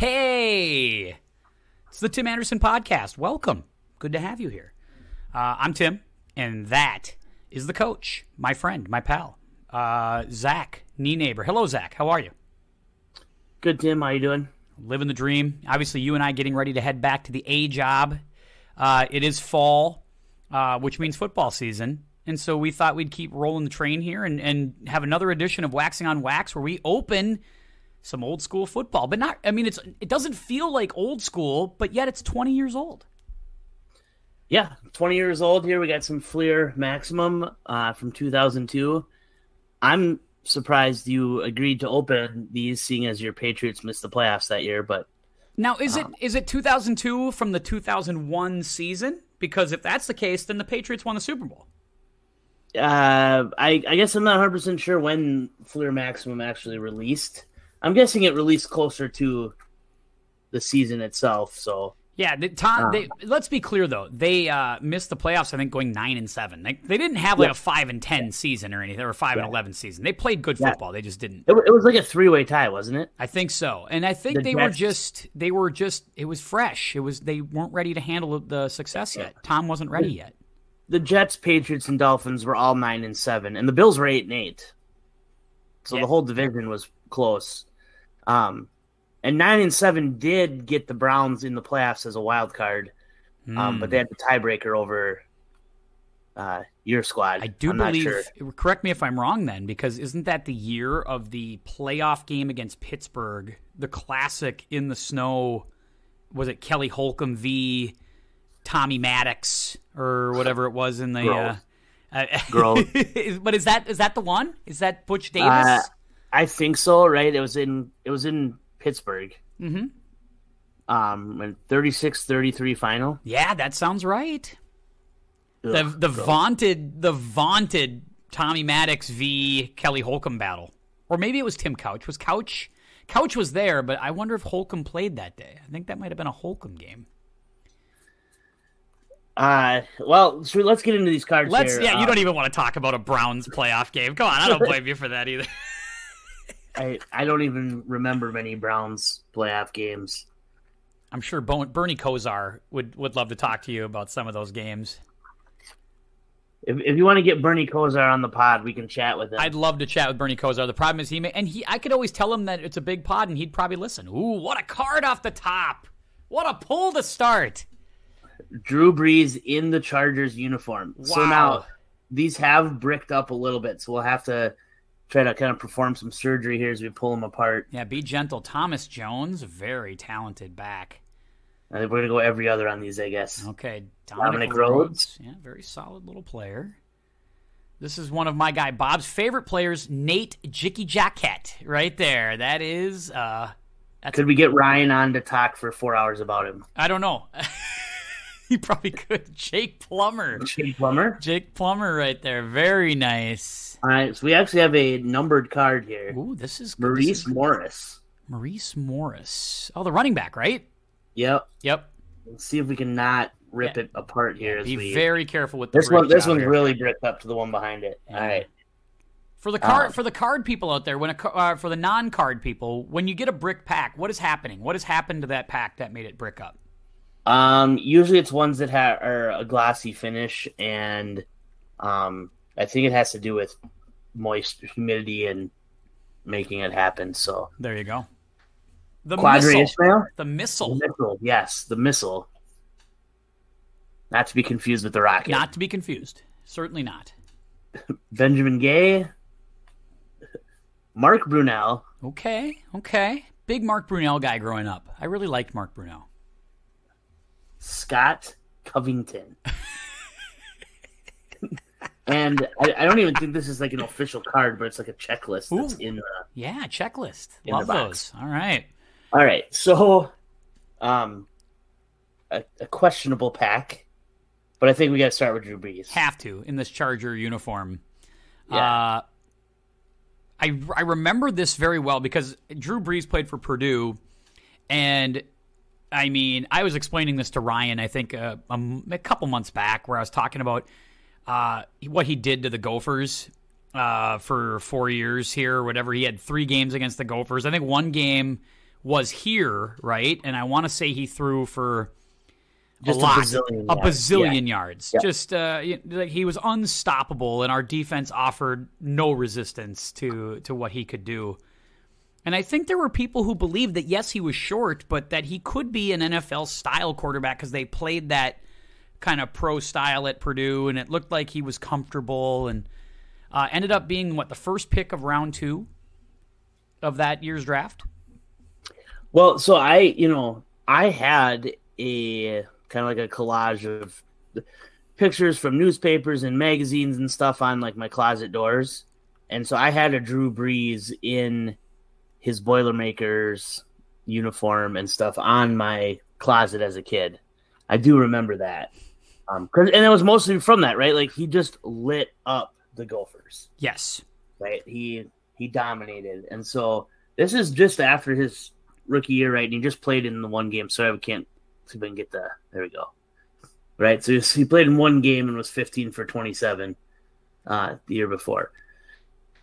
Hey, it's the Tim Anderson Podcast. Welcome. Good to have you here. I'm Tim, and that is the coach, my friend, my pal, Zach, knee neighbor. Hello, Zach. How are you? Good, Tim. How you doing? Living the dream. Obviously, you and I getting ready to head back to the A job. It is fall, which means football season. And so we thought we'd keep rolling the train here and have another edition of Waxing on Wax where we open some old school football. But not, I mean, it doesn't feel like old school, but yet it's 20 years old. Yeah, 20 years old here. We got some Fleer Maximum from 2002. I'm surprised you agreed to open these, seeing as your Patriots missed the playoffs that year. But now, is it 2002 from the 2001 season? Because if that's the case, then the Patriots won the Super Bowl. I guess I'm not 100% sure when Fleer Maximum actually released. I'm guessing it released closer to the season itself. So yeah, let's be clear though. They missed the playoffs. I think going 9-7. They didn't have like a 5-10 season or anything, or 5-11 season. They played good football. They just didn't. It was like a 3-way tie, wasn't it? I think so. And I think they were just. It was fresh. They weren't ready to handle the success yet. Tom wasn't ready yet. The Jets, Patriots, and Dolphins were all 9-7, and the Bills were 8-8. So the whole division was close. And 9-7 did get the Browns in the playoffs as a wild card, but they had the tiebreaker over your squad. I'm not sure. Correct me if I'm wrong then, because isn't that the year of the playoff game against Pittsburgh, the classic in the snow? Was it Kelly Holcomb v. Tommy Maddox or whatever it was in the girl. But is that the one? Is that Butch Davis? I think so. Right? It was in Pittsburgh. Mm-hmm. And 36-33 final. Yeah, that sounds right. Ugh, the vaunted Tommy Maddox v. Kelly Holcomb battle, or maybe it was Tim Couch. Was Couch was there? But I wonder if Holcomb played that day. I think that might have been a Holcomb game. Well, so let's get into these cards. Here. Yeah, you don't even want to talk about a Browns playoff game. Come on, I don't blame you for that either. I don't even remember many Browns playoff games. I'm sure Bernie Kosar would love to talk to you about some of those games. If you want to get Bernie Kosar on the pod, we can chat with him. I'd love to chat with Bernie Kosar. The problem is I could always tell him that it's a big pod and he'd probably listen. Ooh, what a card off the top! What a pull to start! Drew Brees in the Chargers uniform. Wow. So now these have bricked up a little bit, so we'll have to try to kind of perform some surgery here as we pull them apart. Yeah, be gentle. Thomas Jones, very talented back. I think we're going to go every other on these, I guess. Okay. Dominic Rhodes. Yeah, very solid little player. This is one of my guy Bob's favorite players, Nate Jicky Jackett, right there. That is... Could we get Ryan on to talk for 4 hours about him? I don't know. You probably could. Jake Plummer right there. Very nice. All right, so we actually have a numbered card here. Ooh, this is good. Maurice Morris. Oh, the running back, right? Yep. Let's see if we can not rip it apart here. Be very careful with this one. This one's really bricked up to the one behind it. Yeah. All right. For the card people out there, for the non-card people, when you get a brick pack, what is happening? What has happened to that pack that made it brick up? Usually it's ones that are a glossy finish, and I think it has to do with moist humidity and making it happen. So there you go. The Quadri Ishmael? The missile. Yes, the missile. Not to be confused with the rocket. Not to be confused. Certainly not. Benjamin Gay. Mark Brunell. Okay. Big Mark Brunell guy growing up. I really liked Mark Brunell. Scott Covington. And I don't even think this is like an official card, but it's like a checklist that's in the checklist. Love those. All right. So a questionable pack, but I think we got to start with Drew Brees. Have to in this Charger uniform. Yeah. I remember this very well because Drew Brees played for Purdue, and I mean, I was explaining this to Ryan, I think, a couple months back where I was talking about what he did to the Gophers for 4 years here or whatever. He had 3 games against the Gophers. I think one game was here, right? And I want to say he threw for a bazillion yards. Yep. Just he was unstoppable, and our defense offered no resistance to what he could do. And I think there were people who believed that, yes, he was short, but that he could be an NFL-style quarterback because they played that kind of pro style at Purdue, and it looked like he was comfortable, and ended up being, what, the first pick of round two of that year's draft? Well, so I had a kind of like a collage of pictures from newspapers and magazines and stuff on like my closet doors. And so I had a Drew Brees in his Boilermakers uniform and stuff on my closet as a kid. I do remember that. And it was mostly from that, right? Like, he just lit up the Gophers. Yes. Right? He dominated. And so this is just after his rookie year, right? And he just played in the one game. Sorry, I can't see if I can get the – there we go. Right? So he played in one game and was 15 for 27 the year before.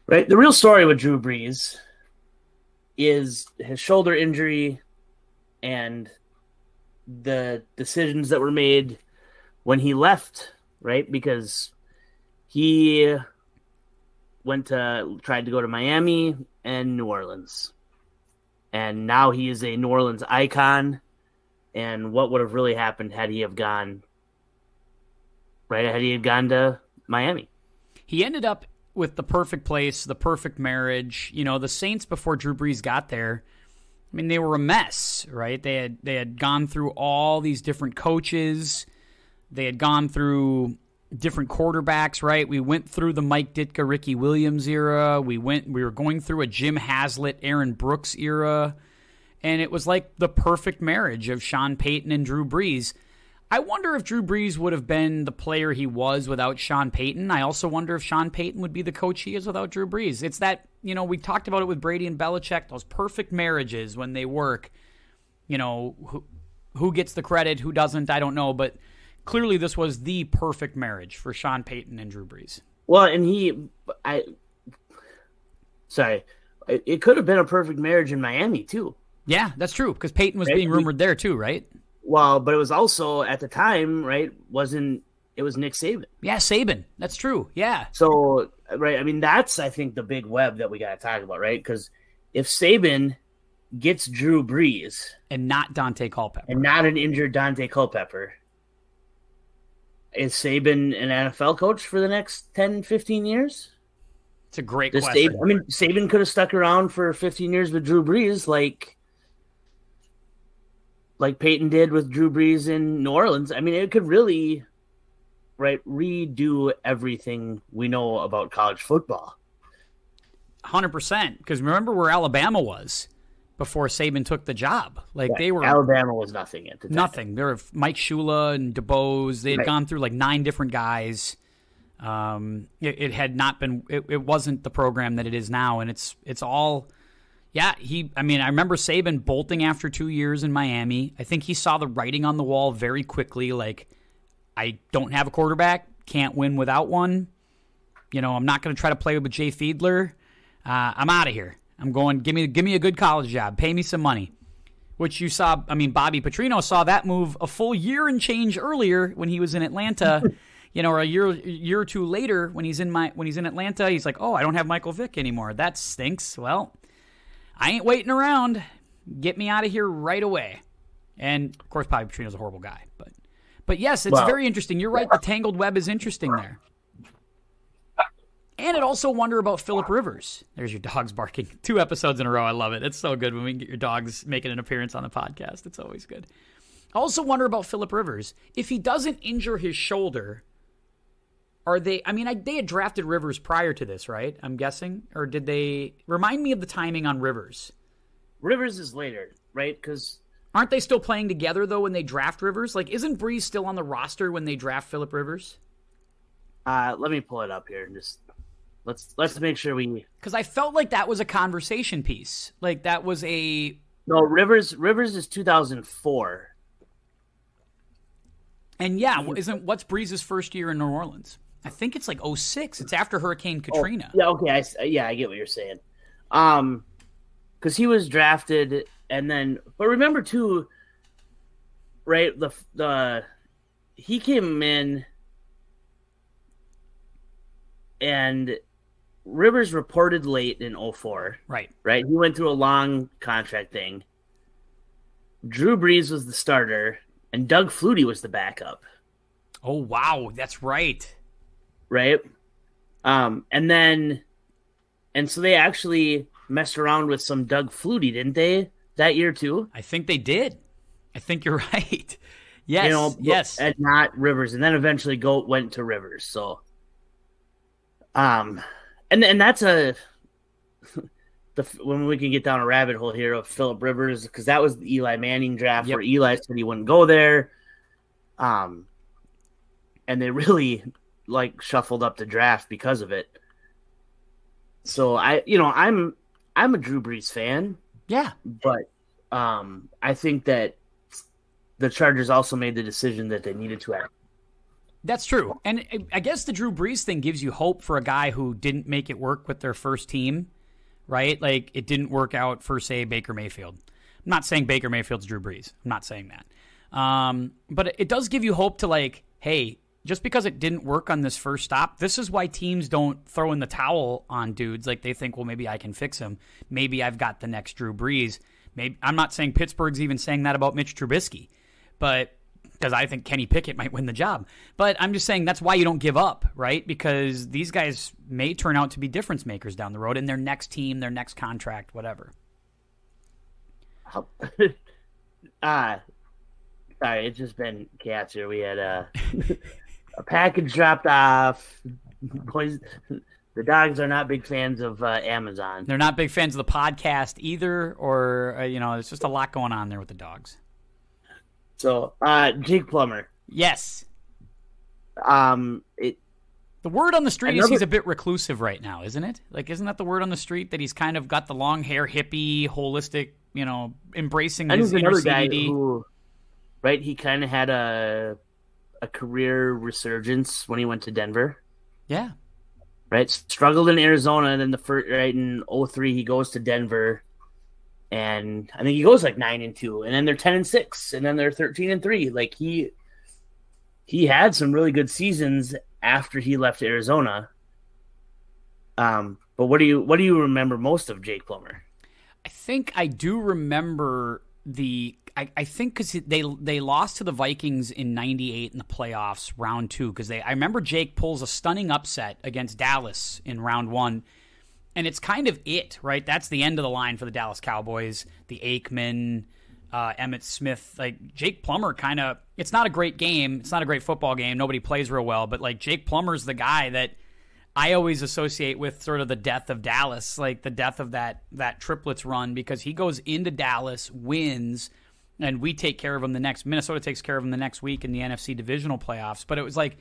Right? The real story with Drew Brees – is his shoulder injury and the decisions that were made when he left, right? Because he tried to go to Miami and New Orleans. And now he is a New Orleans icon. And what would have really happened had he have gone, right? Had he had gone to Miami? He ended up with the perfect place, the perfect marriage. You know, the Saints, before Drew Brees got there, I mean, they were a mess, right? They had gone through all these different coaches. They had gone through different quarterbacks, right? We went through the Mike Ditka, Ricky Williams era. We were going through a Jim Haslett, Aaron Brooks era. And it was like the perfect marriage of Sean Payton and Drew Brees. I wonder if Drew Brees would have been the player he was without Sean Payton. I also wonder if Sean Payton would be the coach he is without Drew Brees. It's that, we talked about it with Brady and Belichick, those perfect marriages when they work. Who gets the credit, who doesn't, I don't know. But clearly this was the perfect marriage for Sean Payton and Drew Brees. Well, and it could have been a perfect marriage in Miami too. Yeah, that's true, because Payton was being rumored there too, right? Well, but it was also at the time, right? It was Nick Saban? Yeah, Saban. That's true. Yeah. So, right. I mean, that's, I think, the big web that we got to talk about, right? Because if Saban gets Drew Brees and not Dante Culpepper, and not an injured Dante Culpepper, is Saban an NFL coach for the next 10, 15 years? It's a great question. Saban could have stuck around for 15 years with Drew Brees, like Peyton did with Drew Brees in New Orleans. I mean, it could really, right, redo everything we know about college football. 100%, because remember where Alabama was before Saban took the job. Alabama was nothing at the time. Nothing. There were Mike Shula and DeBose. They had gone through like 9 different guys. It wasn't the program that it is now, and it's all. Yeah, I remember Saban bolting after 2 years in Miami. I think he saw the writing on the wall very quickly, like, I don't have a quarterback, can't win without one. I'm not going to try to play with Jay Fiedler. I'm out of here. I'm going, give me a good college job. Pay me some money. Which you saw, Bobby Petrino saw that move a full year and change earlier when he was in Atlanta, or a year or two later when he's in Atlanta, he's like, oh, I don't have Michael Vick anymore. That stinks. Well, I ain't waiting around. Get me out of here right away. And, of course, Bobby Petrino's a horrible guy. But yes, it's very interesting. You're right. The tangled web is interesting there. And I'd also wonder about Philip Rivers. There's your dogs barking. 2 episodes in a row. I love it. It's so good when we can get your dogs making an appearance on the podcast. It's always good. I also wonder about Philip Rivers. If he doesn't injure his shoulder, they had drafted Rivers prior to this, right? I'm guessing. Or did they remind me of the timing on Rivers? Rivers is later, right? Because aren't they still playing together though when they draft Rivers? Like, isn't Brees still on the roster when they draft Philip Rivers? Let me pull it up here and just let's make sure we. Because I felt like that was a conversation piece. Like that was a no. Rivers is 2004. And yeah, what's Brees' first year in New Orleans? I think it's like 2006. It's after Hurricane Katrina. Yeah, okay. I get what you're saying. Because he was drafted And then, but remember too, right? The he came in, and Rivers reported late in 2004. Right. Right. He went through a long contract thing. Drew Brees was the starter, and Doug Flutie was the backup. Oh, wow. That's right. Right. And then, and so they actually messed around with some Doug Flutie, didn't they, that year too? I think they did. I think you're right. Yes. You know, yes. And not Rivers. And then eventually Goat went to Rivers. So, and that's a, when we can get down a rabbit hole here of Philip Rivers, because that was the Eli Manning draft, yep, where Eli said he wouldn't go there. And they really like shuffled up the draft because of it. So I'm a Drew Brees fan. Yeah. But I think that the Chargers also made the decision that they needed to act. That's true. And I guess the Drew Brees thing gives you hope for a guy who didn't make it work with their first team, right? Like it didn't work out for, say, Baker Mayfield. I'm not saying Baker Mayfield's Drew Brees. I'm not saying that. But it does give you hope to like, hey, just because it didn't work on this first stop, this is why teams don't throw in the towel on dudes. Like they think, well, maybe I can fix him. Maybe I've got the next Drew Brees. Maybe I'm not saying Pittsburgh's even saying that about Mitch Trubisky, but because I think Kenny Pickett might win the job. But I'm just saying that's why you don't give up, right? Because these guys may turn out to be difference makers down the road in their next team, their next contract, whatever. Sorry, it's just been cats here. We had a package dropped off. Boys, the dogs are not big fans of Amazon. They're not big fans of the podcast either, or, you know, there's just a lot going on there with the dogs. So, Jake Plummer. Yes. The word on the street is he's a bit reclusive right now, isn't it? Like, isn't that the word on the street that he's kind of got the long hair, hippie, holistic, you know, embracing his inner CBD? Who, right, he kind of had a career resurgence when he went to Denver. Yeah. Right. Struggled in Arizona. And then in 2003, he goes to Denver and I think he goes like 9-2 and then they're 10-6 and then they're 13-3. Like he had some really good seasons after he left Arizona. But what do you remember most of Jake Plummer? I think I do remember I think because they lost to the Vikings in 98 in the playoffs, round two, because I remember Jake pulls a stunning upset against Dallas in round one, and it's kind of it, right? That's the end of the line for the Dallas Cowboys, the Aikman, Emmitt Smith. Like Jake Plummer kind of – it's not a great game. It's not a great football game. Nobody plays real well, but like Jake Plummer's the guy that I always associate with sort of the death of Dallas, like the death of that triplets run, because he goes into Dallas, wins – and we take care of him Minnesota takes care of him the next week in the NFC divisional playoffs. But it was like,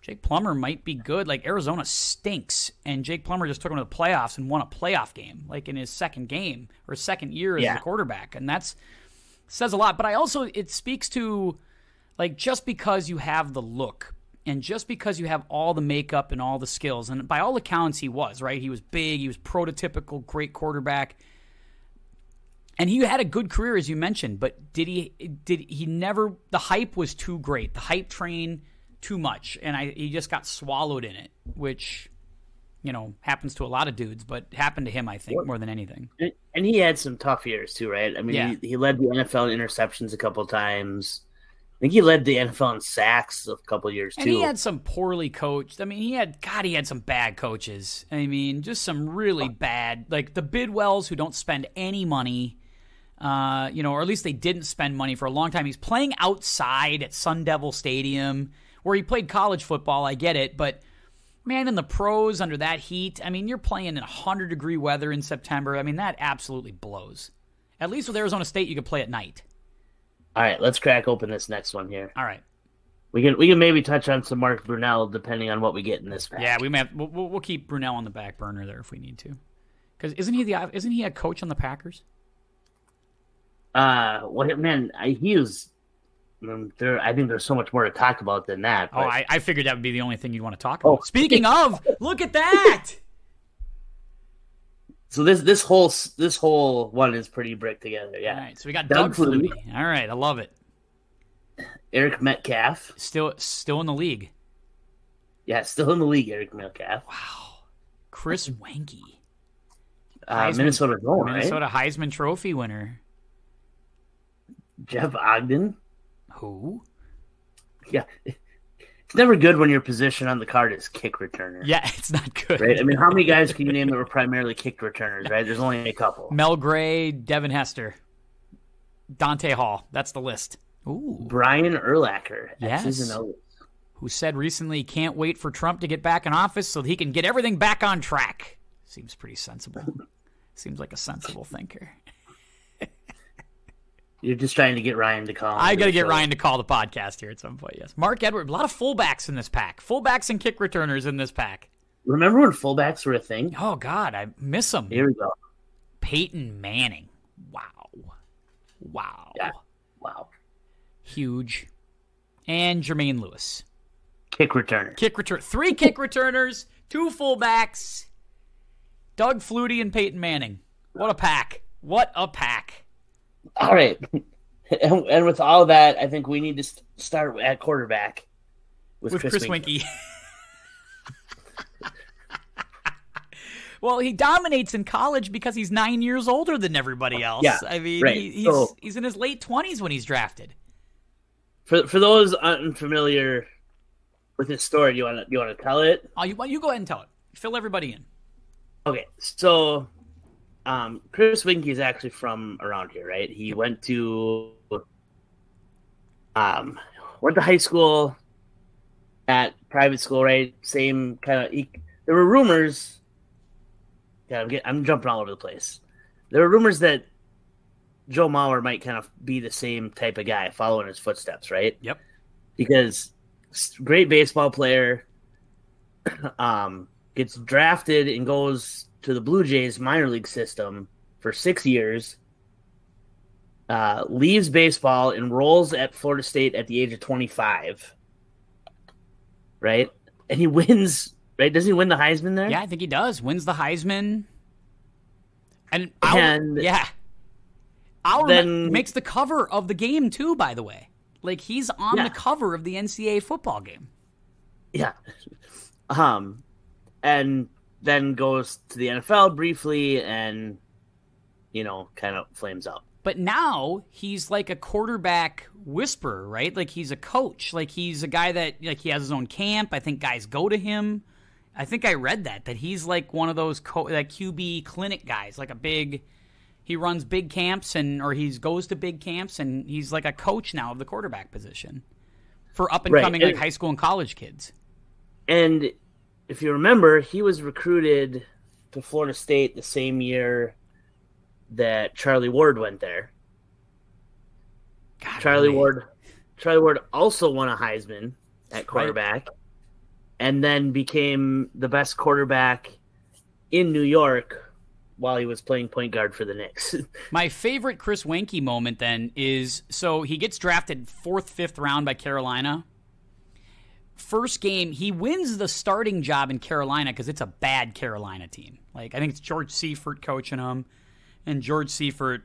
Jake Plummer might be good. Like, Arizona stinks. And Jake Plummer just took him to the playoffs and won a playoff game, like in his second game or second year as a quarterback. And that's says a lot. But I also, it speaks to, like, just because you have the look and just because you have all the makeup and all the skills. And by all accounts, he was, right? He was big. He was prototypical, great quarterback. And he had a good career, as you mentioned, but the hype was too great. The hype train too much, and he just got swallowed in it, which, you know, happens to a lot of dudes, but happened to him, I think, more than anything. And he had some tough years, too, right? I mean, he led the NFL in interceptions a couple of times. I think he led the NFL in sacks a couple of years, too. And he had some poorly coached. I mean, he had some bad coaches. I mean, just some really bad, like the Bidwells who don't spend any money. You know, or at least they didn't spend money for a long time. He's playing outside at Sun Devil Stadium, where he played college football. I get it, but man, in the pros under that heat, I mean, you're playing in 100-degree weather in September. I mean, that absolutely blows. At least with Arizona State, you could play at night. All right, let's crack open this next one here. All right, we can maybe touch on some Mark Brunell depending on what we get in this pack. Yeah, we may have, we'll keep Brunell on the back burner there if we need to, because isn't he a coach on the Packers? I think there's so much more to talk about than that. But... Oh, I figured that would be the only thing you'd want to talk about. Oh. Speaking of, look at that. So this whole one is pretty brick together. Yeah. All right. So we got Doug Flutie. All right, I love it. Eric Metcalf still in the league. Yeah, still in the league. Eric Metcalf. Wow. Chris Wanke. Minnesota Heisman Trophy winner. Jeff Ogden. Who? Yeah. It's never good when your position on the card is kick returner. Yeah, it's not good. Right? I mean, how many guys can you name that were primarily kick returners, right? There's only a couple. Mel Gray, Devin Hester, Dante Hall. That's the list. Ooh. Brian Urlacher. Yes. Who said recently, can't wait for Trump to get back in office so that he can get everything back on track. Seems pretty sensible. Seems like a sensible thinker. You're just trying to get Ryan to call. I got to get Ryan to call the podcast here at some point, yes. Mark Edwards, a lot of fullbacks in this pack. Fullbacks and kick returners in this pack. Remember when fullbacks were a thing? Oh, God, I miss them. Here we go. Peyton Manning. Wow. Yeah. Wow. Huge. And Jermaine Lewis. Kick returner. Three kick returners, two fullbacks, Doug Flutie and Peyton Manning. What a pack. All right. And with all that, I think we need to start at quarterback with Chris Wanke. Well, he dominates in college because he's 9 years older than everybody else. Yeah, I mean, right. He's in his late 20s when he's drafted. For those unfamiliar with his story, do you want to tell it? Oh, you go ahead and tell it. Fill everybody in. Okay, so... Chris Wanke is actually from around here, right? He went to high school at private school, right? Same kind of. There were rumors. Yeah, I'm jumping all over the place. There were rumors that Joe Mauer might kind of be the same type of guy, following his footsteps, right? Yep. Because great baseball player, gets drafted and goes to the Blue Jays minor league system for 6 years, leaves baseball, enrolls at Florida State at the age of 25, right? And he wins, right? Doesn't he win the Heisman there? Yeah, I think he does. Wins the Heisman. And makes the cover of the game, too, by the way. Like, he's on the cover of the NCAA football game. Yeah. And... then goes to the NFL briefly and, kind of flames up. But now he's like a quarterback whisperer, right? Like he's a coach. Like he's a guy that he has his own camp. I think guys go to him. I think I read that he's like one of those QB clinic guys, like he runs big camps or he goes to big camps, and he's like a coach now of the quarterback position for up and coming like high school and college kids. And if you remember, he was recruited to Florida State the same year that Charlie Ward went there. God, Charlie Ward also won a Heisman at quarterback, and then became the best quarterback in New York while he was playing point guard for the Knicks. My favorite Chris Wanke moment then is, so he gets drafted 4th, 5th round by Carolina. First game, he wins the starting job in Carolina because it's a bad Carolina team. Like, I think it's George Seifert coaching them. And George Seifert,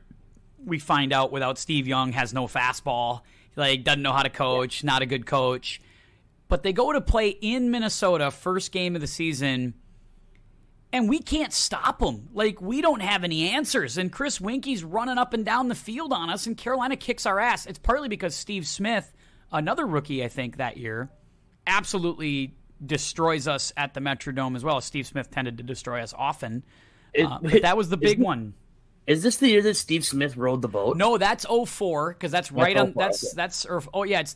we find out without Steve Young, has no fastball. Like, doesn't know how to coach, not a good coach. But they go to play in Minnesota, first game of the season, and we can't stop them. Like, we don't have any answers. And Chris Wanke's running up and down the field on us, and Carolina kicks our ass. It's partly because Steve Smith, another rookie, I think, that year, absolutely destroys us at the Metrodome as well. Steve Smith tended to destroy us often. But that was the big one. Is this the year that Steve Smith rode the boat? No, that's 2004, because that's right on. It's the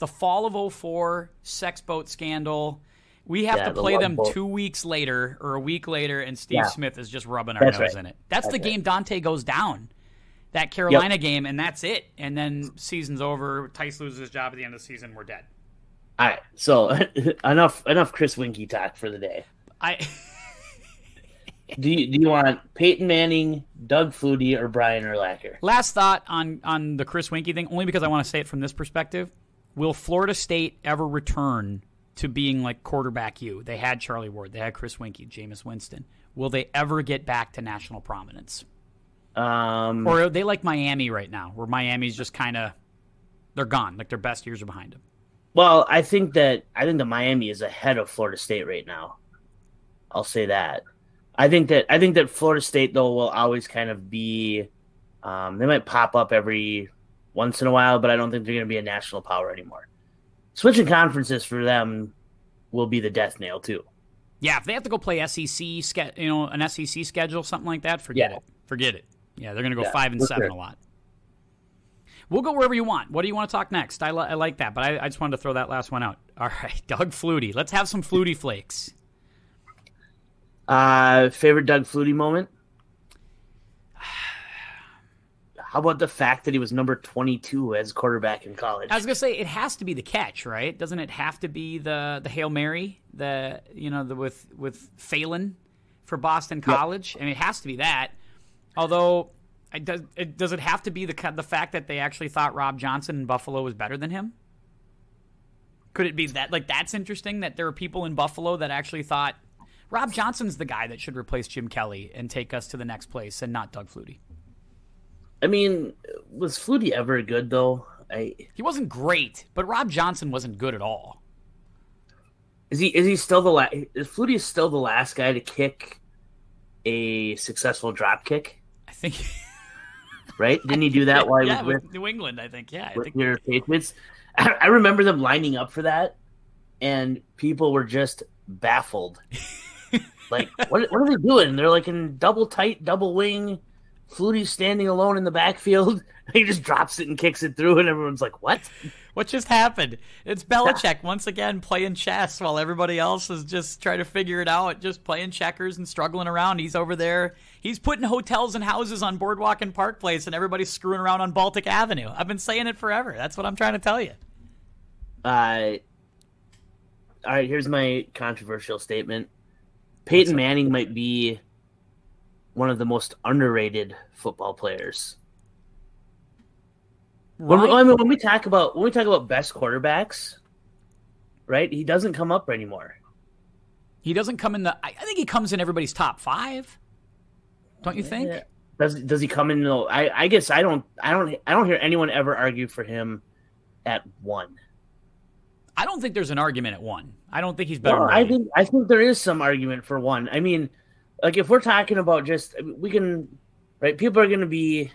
fall of 2004, sex boat scandal. We have to play them boat 2 weeks later or a week later, and Steve Smith is just rubbing our nose in it. That's the game Dante goes down. That Carolina game, and that's it. And then season's over. Tice loses his job at the end of the season. We're dead. All right, so enough Chris Wanke talk for the day. Do you want Peyton Manning, Doug Flutie, or Brian Urlacher? Last thought on the Chris Wanke thing, only because I want to say it from this perspective. Will Florida State ever return to being like quarterback you. They had Charlie Ward. They had Chris Winkie, Jameis Winston. Will they ever get back to national prominence? Or are they like Miami right now, where Miami's just kind of, they're gone. Like their best years are behind them. Well, I think that Miami is ahead of Florida State right now. I'll say that. I think that Florida State though will always kind of be. They might pop up every once in a while, but I don't think they're going to be a national power anymore. Switching conferences for them will be the death nail too. Yeah, if they have to go play SEC, an SEC schedule, something like that, forget it. Forget it. Yeah, they're going to go 5-7 a lot. We'll go wherever you want. What do you want to talk next? I like that, but I just wanted to throw that last one out. All right, Doug Flutie. Let's have some Flutie flakes. Favorite Doug Flutie moment? How about the fact that he was number 22 as quarterback in college? I was gonna say it has to be the catch, right? Doesn't it have to be the Hail Mary, with Phelan for Boston College? Yep. I mean, it has to be that. Although, does it have to be the fact that they actually thought Rob Johnson in Buffalo was better than him? Could it be that? Like, that's interesting that there are people in Buffalo that actually thought Rob Johnson's the guy that should replace Jim Kelly and take us to the next place, and not Doug Flutie. I mean, was Flutie ever good though? He wasn't great, but Rob Johnson wasn't good at all. Is he still the last? Is Flutie still the last guy to kick a successful drop kick? I think. Right? Didn't he do that while he was with New England? I think. Yeah, with your Patriots. I remember them lining up for that, and people were just baffled. Like, what are they doing? They're like in double tight, double wing. Flutie's standing alone in the backfield. He just drops it and kicks it through, and everyone's like, what? What just happened? It's Belichick once again playing chess while everybody else is just trying to figure it out, just playing checkers and struggling around. He's over there. He's putting hotels and houses on Boardwalk and Park Place, and everybody's screwing around on Baltic Avenue. I've been saying it forever. That's what I'm trying to tell you. All right, here's my controversial statement. Peyton Manning might be one of the most underrated football players. Right. When we talk about best quarterbacks, right? He doesn't come up anymore. He doesn't come in I think he comes in everybody's top five. Don't you think? Does he come in? No, I guess I don't hear anyone ever argue for him at one. I don't think there's an argument at one. I don't think he's better. No, I think there is some argument for one. I mean, like, if we're talking about people are going to be,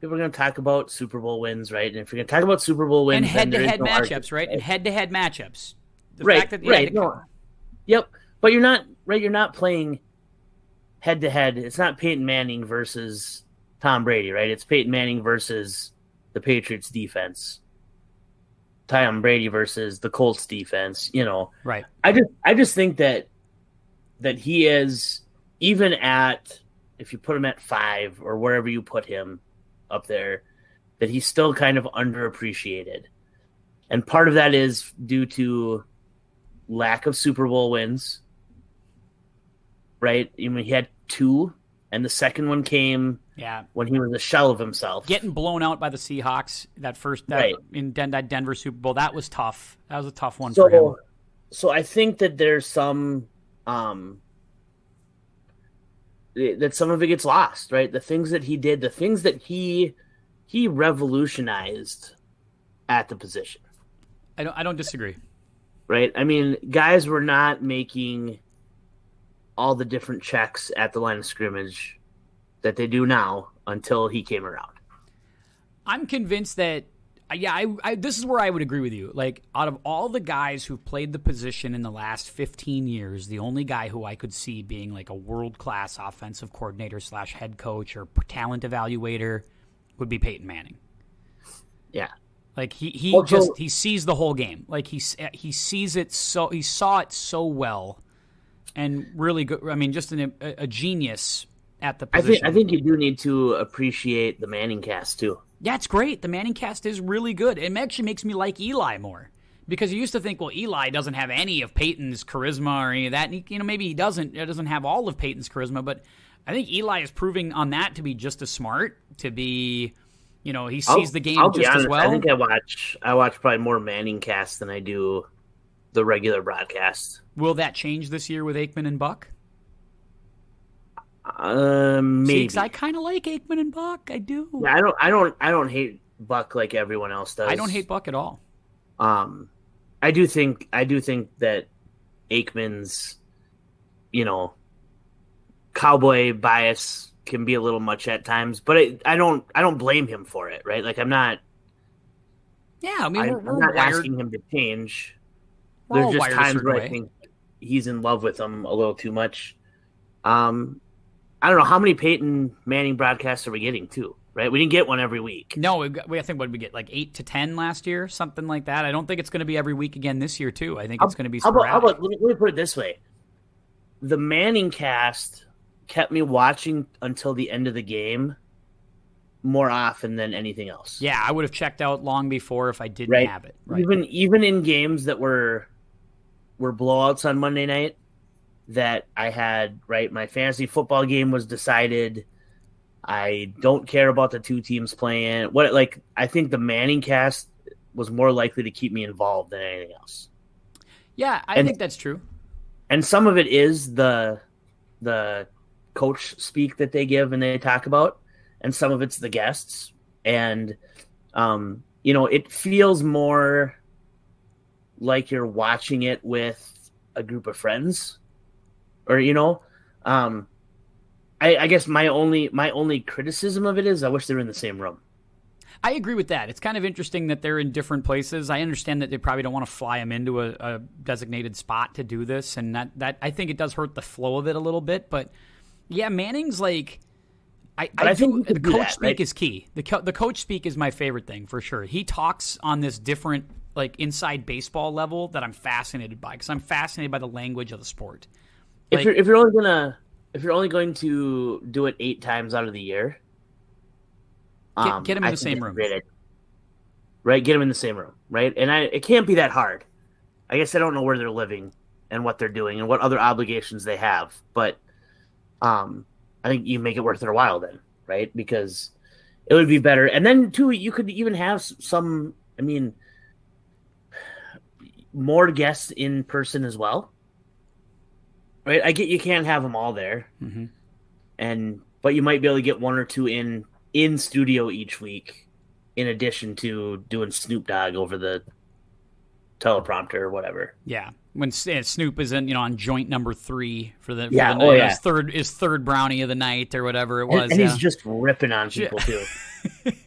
people are going to talk about Super Bowl wins, right? And if you're going to talk about Super Bowl wins, and head-to-head matchups, right? And head-to-head matchups, but you're not right. You're not playing head-to-head. It's not Peyton Manning versus Tom Brady, right? It's Peyton Manning versus the Patriots defense. Tom Brady versus the Colts defense. You know, right? I just think that he is, even at, if you put him at five or wherever you put him up there, that he's still kind of underappreciated. And part of that is due to lack of Super Bowl wins, right? I mean, he had two, and the second one came when he was a shell of himself. Getting blown out by the Seahawks in that Denver Super Bowl, that was tough. That was a tough one for him. So I think that there's some... that some of it gets lost, right? The things that he did, the things that he revolutionized at the position. I don't disagree. Right? I mean, guys were not making all the different checks at the line of scrimmage that they do now until he came around. I'm convinced that, this is where I would agree with you. Like, out of all the guys who've played the position in the last 15 years, the only guy who I could see being like a world-class offensive coordinator / head coach or talent evaluator would be Peyton Manning. Yeah. Like, he sees the whole game. Like, he saw it so well, and really good. I mean, just a genius at the position. I think you do need to appreciate the Manning cast too. Yeah, it's great. The Manning cast is really good. It actually makes me like Eli more, because you used to think, well, Eli doesn't have any of Peyton's charisma or any of that. And maybe he doesn't. It doesn't have all of Peyton's charisma, but I think Eli is proving on that to be just as smart. To be, he sees the game just as well. I think I watch probably more Manning cast than I do the regular broadcast. Will that change this year with Aikman and Buck? Maybe. See, I kind of like Aikman and Buck. I do. Yeah, I don't hate Buck like everyone else does. I don't hate Buck at all. I do think that Aikman's, you know, cowboy bias can be a little much at times, but I don't blame him for it, right? Like I'm not. Yeah, I mean, we're not asking him to change. There's just times where I think he's in love with him a little too much. I don't know how many Peyton Manning broadcasts are we getting too, right? We didn't get one every week. No, I think what did we get, like 8 to 10 last year, something like that. I don't think it's going to be every week again this year too. I think it's going to be sporadic. How about let me put it this way: the Manning cast kept me watching until the end of the game more often than anything else. Yeah, I would have checked out long before if I didn't have it. Right. Even in games that were blowouts on Monday night. That I had, right? My fantasy football game was decided. I don't care about the two teams playing. I think the Manning cast was more likely to keep me involved than anything else. Yeah, I think that's true. And some of it is the coach speak that they give and they talk about, and some of it's the guests. And you know, it feels more like you're watching it with a group of friends. Or, you know, I guess my only criticism of it is I wish they were in the same room. I agree with that. It's kind of interesting that they're in different places. I understand that they probably don't want to fly them into a designated spot to do this. And that I think it does hurt the flow of it a little bit. But, yeah, Manning's like I think the coach speak is key. The coach speak is my favorite thing for sure. He talks on this different, like, inside baseball level that I'm fascinated by because I'm fascinated by the language of the sport. Like, if you're only going to do it 8 times out of the year, get him in the same room, right? Get him in the same room, right? And it can't be that hard. I guess I don't know where they're living and what they're doing and what other obligations they have, but I think you make it worth their while then, right? Because it would be better. And then too, you could even have some, I mean, more guests in person as well. Right, I get you can't have them all there, but you might be able to get 1 or 2 in studio each week, in addition to doing Snoop Dogg over the teleprompter or whatever. Yeah, when Snoop is in, you know, on joint number 3 for his third brownie of the night or whatever it was, and he's just ripping on people too.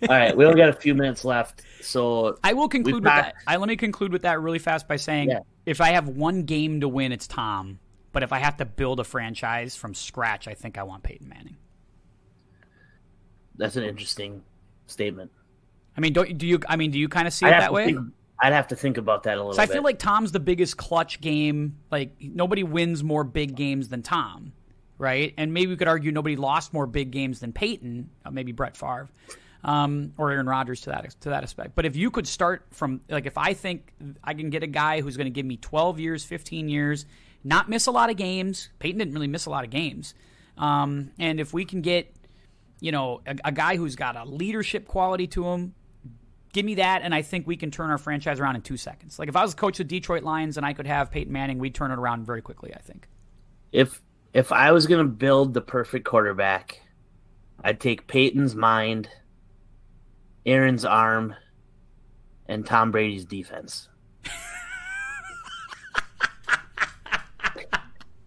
All right, we only got a few minutes left, so I will conclude with that. Let me conclude with that really fast by saying, if I have one game to win, it's Tom. But if I have to build a franchise from scratch, I think I want Peyton Manning. That's an interesting statement. I mean, do you kind of see it that way? I'd have to think about that a little bit. I feel like Tom's the biggest clutch game. Like, nobody wins more big games than Tom, right? And maybe we could argue nobody lost more big games than Peyton, maybe Brett Favre or Aaron Rodgers to that aspect. But if you could start from, like, if I think I can get a guy who's going to give me 12 years, 15 years, not miss a lot of games. Peyton didn't really miss a lot of games. And if we can get, you know, a guy who's got a leadership quality to him, give me that, and I think we can turn our franchise around in 2 seconds. Like, if I was a coach of the Detroit Lions and I could have Peyton Manning, we'd turn it around very quickly, I think. If I was going to build the perfect quarterback, I'd take Peyton's mind, Aaron's arm, and Tom Brady's defense.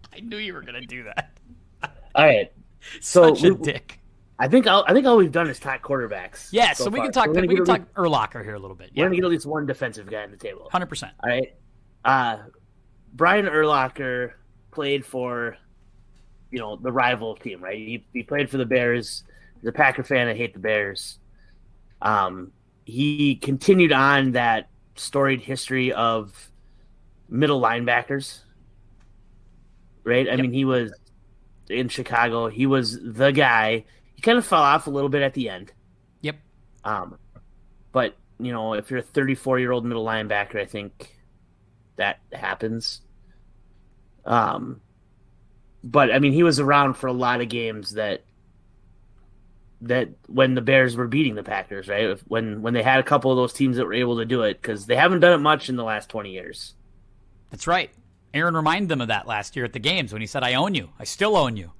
I knew you were gonna do that. All right, so such a dick. I think all we've done is talk quarterbacks. Yeah, so we can talk. We can talk Urlacher here a little bit. Yeah. We're gonna get at least one defensive guy on the table. 100%. All right, Brian Urlacher played for, you know, the rival team, right? He played for the Bears. He's a Packer fan. I hate the Bears. He continued on that storied history of middle linebackers. Right? I mean, he was in Chicago. He was the guy. He kind of fell off a little bit at the end. Yep. But, you know, if you're a 34-year-old middle linebacker, I think that happens. But, I mean, he was around for a lot of games that when the Bears were beating the Packers, right? When they had a couple of those teams that were able to do it, because they haven't done it much in the last 20 years. That's right. Aaron reminded them of that last year at the games when he said, I own you. I still own you.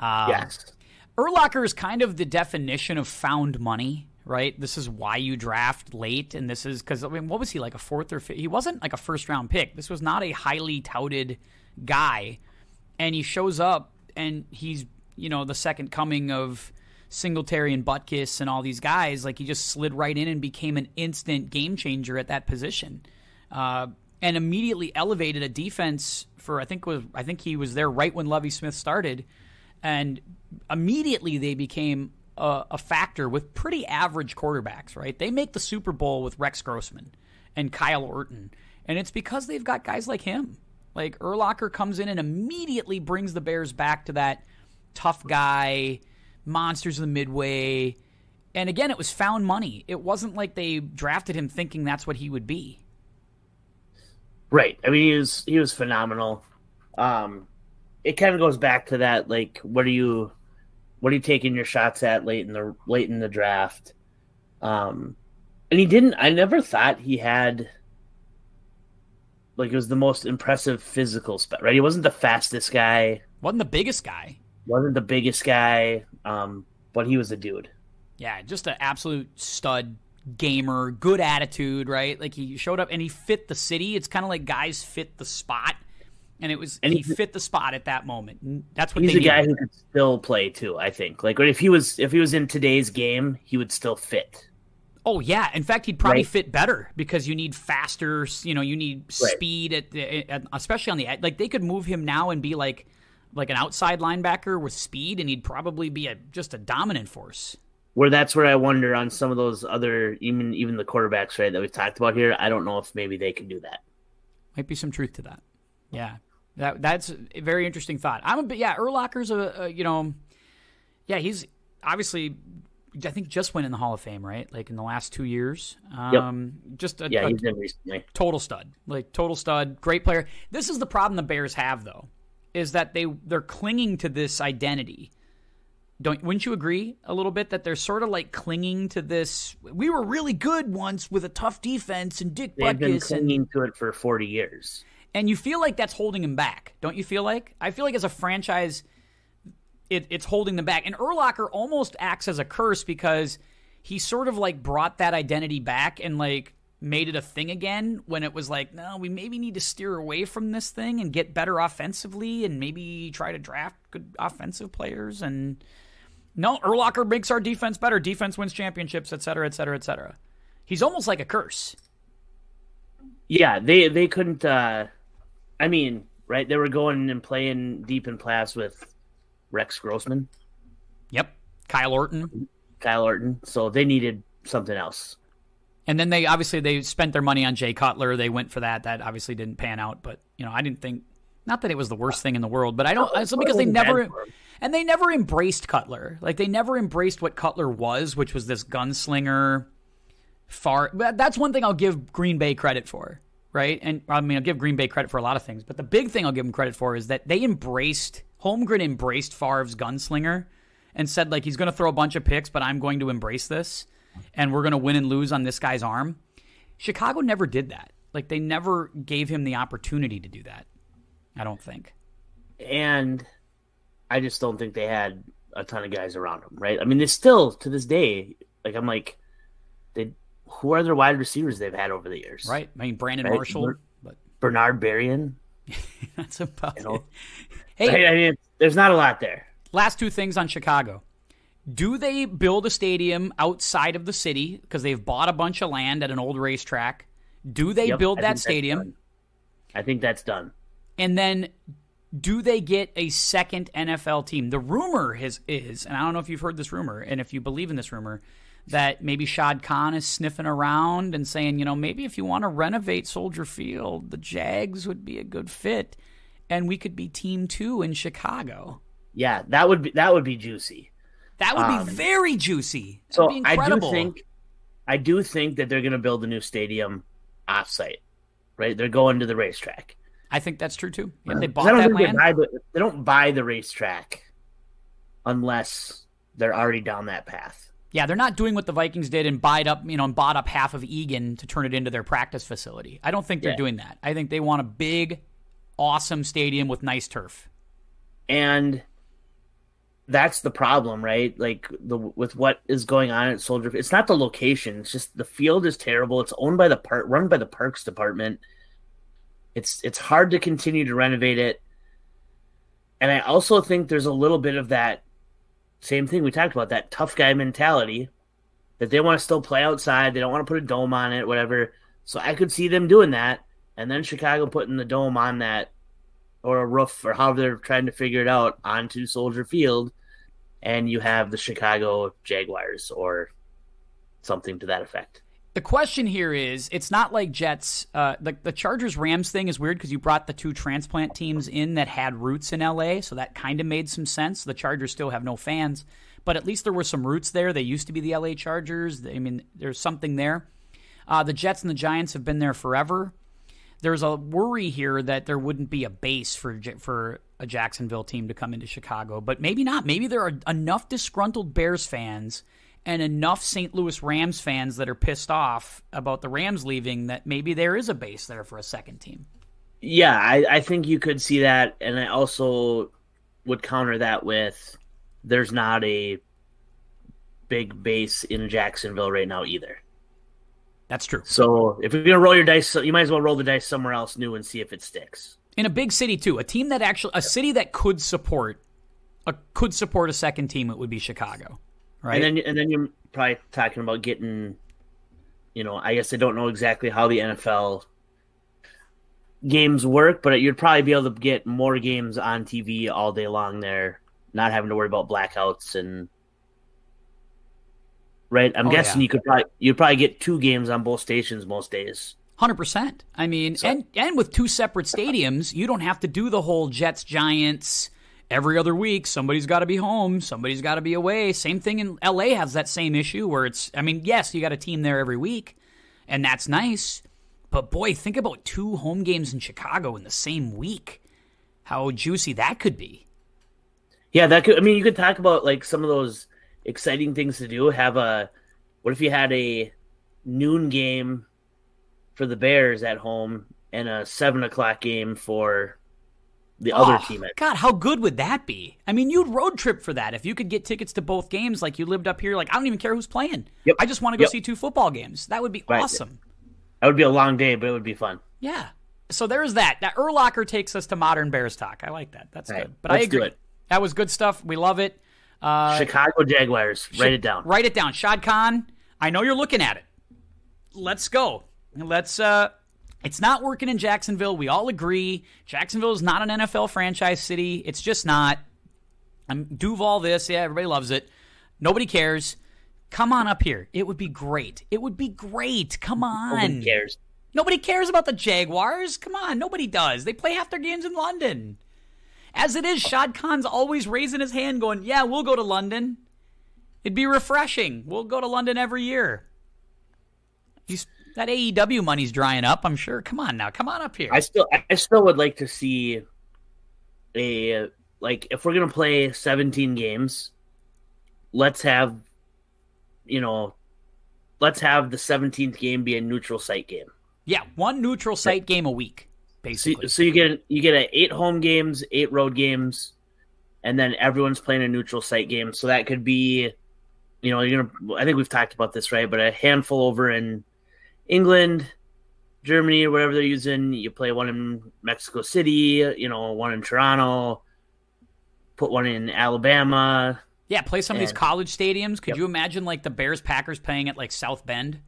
Yes. Urlacher is kind of the definition of found money, right? This is why you draft late, and this is because, I mean, what was he, like a fourth or fifth? He wasn't like a first-round pick. This was not a highly touted guy, and he shows up, and he's, you know, the second coming of Singletary and Butkus and all these guys. Like, he just slid right in and became an instant game-changer at that position, and immediately elevated a defense for, I think he was there right when Lovie Smith started, and immediately they became a factor with pretty average quarterbacks, right? They make the Super Bowl with Rex Grossman and Kyle Orton, and it's because they've got guys like him. Like, Urlacher comes in and immediately brings the Bears back to that tough guy, monsters of the midway, and again, it was found money. It wasn't like they drafted him thinking that's what he would be. Right. I mean, he was phenomenal. It kind of goes back to that, like, what are you taking your shots at late in the draft? And he didn't. I never thought he had, like, it was the most impressive physical spot. Right. He wasn't the fastest guy. Wasn't the biggest guy. But he was a dude. Yeah, just an absolute stud. Gamer, good attitude, right? Like, he showed up and he fit the city. It's kind of like guys fit the spot, and he fit the spot at that moment. And that's what he's a guy who could still play too. I think, like, if he was in today's game, he would still fit. Oh yeah, in fact, he'd probably fit better because you need faster. You know, you need speed at especially on the, like, they could move him now and be like an outside linebacker with speed, and he'd probably be just a dominant force. Where that's where I wonder on some of those other, even the quarterbacks, right, that we've talked about here. I don't know if maybe they can do that. Might be some truth to that. Yeah, that's a very interesting thought. Urlacher's he's obviously, I think, just went in the Hall of Fame, right? Like, in the last 2 years. Yep. He's been recently. Total stud, great player. This is the problem the Bears have, though, is that they're clinging to this identity. Wouldn't you agree a little bit that they're sort of like clinging to this? We were really good once with a tough defense and Dick Butkus. They've been clinging to it for 40 years. And you feel like that's holding him back, don't you feel like? I feel like as a franchise, it's holding them back. And Urlacher almost acts as a curse because he sort of like brought that identity back and like made it a thing again when it was like, no, we maybe need to steer away from this thing and get better offensively and maybe try to draft good offensive players and... No, Urlacher makes our defense better. Defense wins championships, et cetera, et cetera, et cetera. He's almost like a curse. Yeah, they couldn't. They were going and playing deep in class with Rex Grossman. Yep, Kyle Orton. So they needed something else. And then they spent their money on Jay Cutler. They went for that. That obviously didn't pan out. But I didn't think. Not that it was the worst thing in the world, but I don't. It's because they never embraced Cutler. Like, they never embraced what Cutler was, which was this gunslinger. That's one thing I'll give Green Bay credit for, right? And I mean, I'll give Green Bay credit for a lot of things, but the big thing I'll give them credit for is that Holmgren embraced Favre's gunslinger and said, like, he's going to throw a bunch of picks, but I'm going to embrace this, and we're going to win and lose on this guy's arm. Chicago never did that. Like, they never gave him the opportunity to do that. I don't think. And I just don't think they had a ton of guys around them, right? I mean, they still, to this day, like, I'm like, who are their wide receivers they've had over the years? Right. I mean, Brandon Marshall. Bernard Berrien. That's about it. Hey, I mean, there's not a lot there. Last two things on Chicago. Do they build a stadium outside of the city because they've bought a bunch of land at an old racetrack? Do they build that stadium? I think that's done. And then do they get a second NFL team? The rumor is, and I don't know if you've heard this rumor, and if you believe in this rumor, that maybe Shad Khan is sniffing around and saying, you know, maybe if you want to renovate Soldier Field, the Jags would be a good fit, and we could be Team 2 in Chicago. Yeah, that would be juicy. That would be very juicy. So be incredible. I do think that they're going to build a new stadium offsite, right? They're going to the racetrack. I think that's true, too. If they bought that land. They don't buy the racetrack unless they're already down that path. Yeah, they're not doing what the Vikings did and bought up half of Eagan to turn it into their practice facility. I don't think they're doing that. I think they want a big, awesome stadium with nice turf. And that's the problem, right? Like with what is going on at Soldier Field. It's not the location. It's just the field is terrible. It's owned by the run by the Parks Department. It's hard to continue to renovate it. And I also think there's a little bit of that same thing we talked about, that tough guy mentality, that they want to still play outside. They don't want to put a dome on it, whatever. So I could see them doing that, and then Chicago putting the dome on that, or a roof, or however they're trying to figure it out, onto Soldier Field, and you have the Chicago Jaguars or something to that effect. The question here is, it's not like Jets. The Chargers-Rams thing is weird because you brought the two transplant teams in that had roots in L.A., so that kind of made some sense. The Chargers still have no fans, but at least there were some roots there. They used to be the L.A. Chargers. I mean, there's something there. The Jets and the Giants have been there forever. There's a worry here that there wouldn't be a base for a Jacksonville team to come into Chicago, but maybe not. Maybe there are enough disgruntled Bears fans and enough St. Louis Rams fans that are pissed off about the Rams leaving that maybe there is a base there for a second team. Yeah, I think you could see that, and I also would counter that with there's not a big base in Jacksonville right now either. That's true. So if you're going to roll your dice, you might as well roll the dice somewhere else new and see if it sticks. In a big city, too. A city that could support a second team, it would be Chicago. Right. And then you're probably talking about getting, I guess I don't know exactly how the NFL games work, but you'd probably be able to get more games on TV all day long there, not having to worry about blackouts and right. I'm guessing you'd probably get two games on both stations most days. 100%. I mean, so. and with two separate stadiums, you don't have to do the whole Jets Giants. Every other week, somebody's got to be home, somebody's got to be away. Same thing in L.A. has that same issue where it's, I mean, yes, you got a team there every week, and that's nice. But, boy, think about two home games in Chicago in the same week. How juicy that could be. Yeah, that could. I mean, you could talk about, like, some of those exciting things to do. What if you had a noon game for the Bears at home and a 7 o'clock game for the other team. God, how good would that be? I mean, you'd road trip for that. If you could get tickets to both games, like you lived up here, like, I don't even care who's playing. Yep. I just want to go see two football games. That would be awesome. That would be a long day, but it would be fun. Yeah. So there's that. That Urlacher takes us to modern Bears talk. I like that. That's good. But I agree. That was good stuff. We love it. Chicago Jaguars. Write it down. Write it down. Shad Khan, I know you're looking at it. Let's go. It's not working in Jacksonville. We all agree. Jacksonville is not an NFL franchise city. It's just not. I'm Duval this. Yeah, everybody loves it. Nobody cares. Come on up here. It would be great. It would be great. Come on. Nobody cares. Nobody cares about the Jaguars. Come on. Nobody does. They play half their games in London. As it is, Shad Khan's always raising his hand going, yeah, we'll go to London. It'd be refreshing. We'll go to London every year. That AEW money's drying up, I'm sure. Come on now, come on up here. I still would like to see if we're gonna play 17 games, let's have the 17th game be a neutral site game. Yeah, one neutral site game a week, basically. So you get 8 home games, 8 road games, and then everyone's playing a neutral site game. So that could be, I think we've talked about this, right? But a handful over in England, Germany, whatever they're using. You play one in Mexico City, one in Toronto, put one in Alabama. Yeah, play some of these college stadiums. Could you imagine, like, the Bears-Packers playing at, like, South Bend?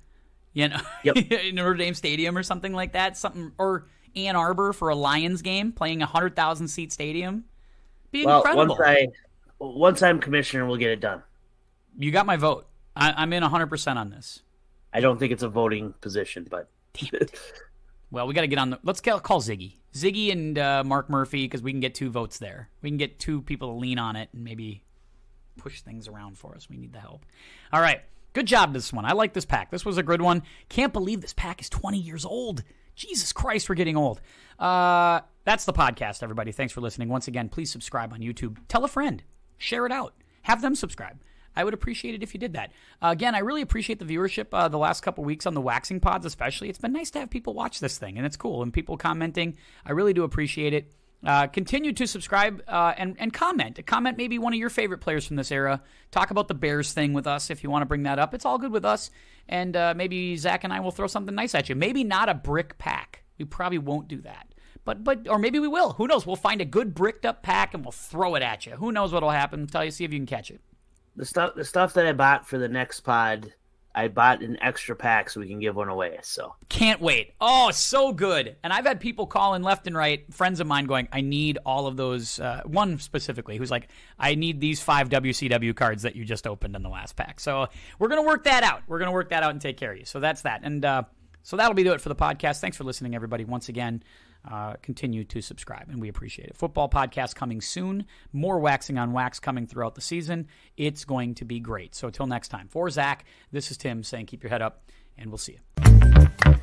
Notre Dame Stadium or something like that. Or Ann Arbor for a Lions game, playing a 100,000-seat stadium. Be incredible. Once I'm commissioner, we'll get it done. You got my vote. I'm in 100% on this. I don't think it's a voting position, but damn it. Well, we got to get on let's call Ziggy. Ziggy and Mark Murphy, because we can get 2 votes there. We can get 2 people to lean on it and maybe push things around for us. We need the help. All right. Good job this one. I like this pack. This was a good one. Can't believe this pack is 20 years old. Jesus Christ, we're getting old. That's the podcast, everybody. Thanks for listening. Once again, please subscribe on YouTube. Tell a friend. Share it out. Have them subscribe. I would appreciate it if you did that. Again, I really appreciate the viewership the last couple weeks on the waxing pods especially. It's been nice to have people watch this thing, and it's cool. And people commenting, I really do appreciate it. Continue to subscribe and comment. Comment maybe one of your favorite players from this era. Talk about the Bears thing with us if you want to bring that up. It's all good with us. And maybe Zach and I will throw something nice at you. Maybe not a brick pack. We probably won't do that. But or maybe we will. Who knows? We'll find a good bricked up pack and we'll throw it at you. Who knows what'll happen? Tell you, see if you can catch it. The stuff that I bought for the next pod, I bought an extra pack so we can give one away. So can't wait. Oh, so good. And I've had people call in left and right, friends of mine going, I need all of those. One specifically who's like, I need these 5 WCW cards that you just opened in the last pack. So we're going to work that out. We're going to work that out and take care of you. So that's that. And so that'll be do it for the podcast. Thanks for listening, everybody. Once again, continue to subscribe, and we appreciate it. Football podcast coming soon. More waxing on wax coming throughout the season. It's going to be great. So till next time, for Zach, this is Tim saying keep your head up, and we'll see you.